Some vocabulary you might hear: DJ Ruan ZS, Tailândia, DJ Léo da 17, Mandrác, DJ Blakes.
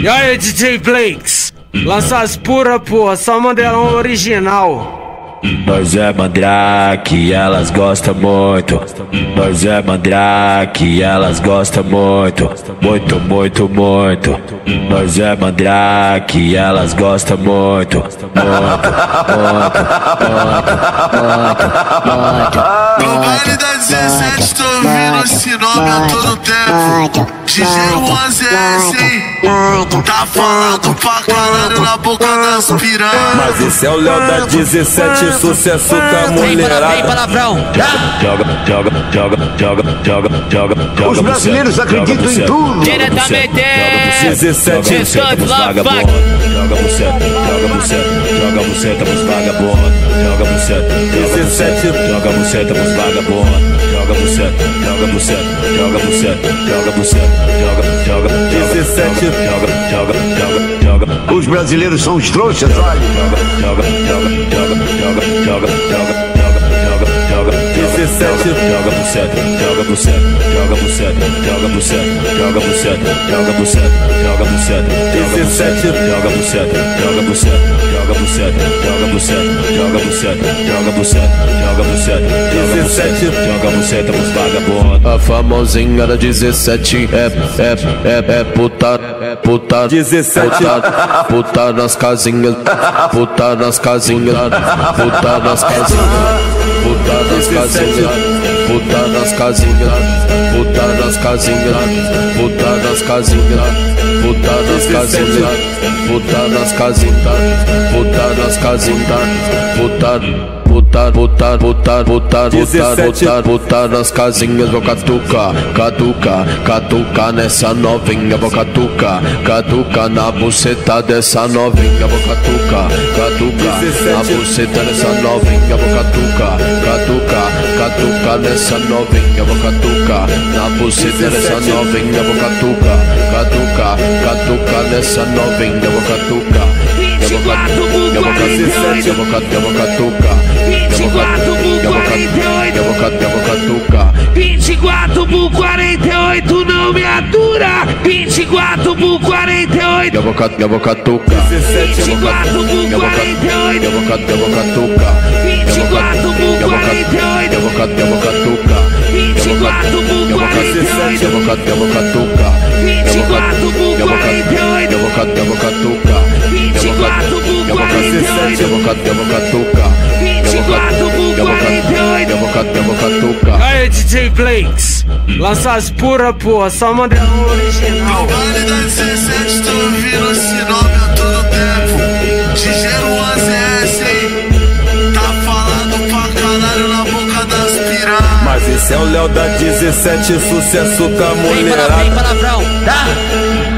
E aí, DJ Blakes, lança as pura, porra, só mandelão original. Nós é Mandrác, elas gostam muito. Nós é Mandrác, elas gostam muito. Muito, muito, muito. Nós é Mandrác, elas gostam muito. Muito, muito, muito, muito. No baile da 17 tô ouvindo esse nome a todo tempo. DJ Ruan ZS, hein? Tá falando pra caralho na boca das piranhas. Mas esse é o Léo da 17, sucesso com a mulherada. Vem, palavrão. Joga. Os brasileiros acreditam em tudo. Diretamente 17, joga buceta pros vagabundos. Joga buceta. Os brasileiros são os trouxas, olha. Joga buceta pros vagabundos. A famosinha da 17 é puta 17, puta nas casinhas, botar nas casinhas, vou catucar nessa novinha, vou catucar na buceta dessa novinha, vou catucar na buceta dessa novinha, vou catucar nessa novinha, vou catucar na buceta dessa novinha, vou catucar nessa novinha, vou catucar. 24 por 48 não me atura. 24 por 48. Eu vou catucar. 24 por 48. Eu vou catucar. 24 por 48. Eu vou catucar. 24 por 48. Eu vou catucar. 24 por 48. Eu vou catucar. 24 por 48. Eu vou catucar. 24 por 48. Eu vou catucar. Aí, DJ Blakes, lança as pura, porra, só manda o original. No baile da 17 tô ouvindo esse nome a todo tempo. DJ Ruan ZS, hein? Tá falando pra caralho na boca das piranhas. Mas esse é o Léo da 17, sucesso com a mulherada. Vem palavrão, tá?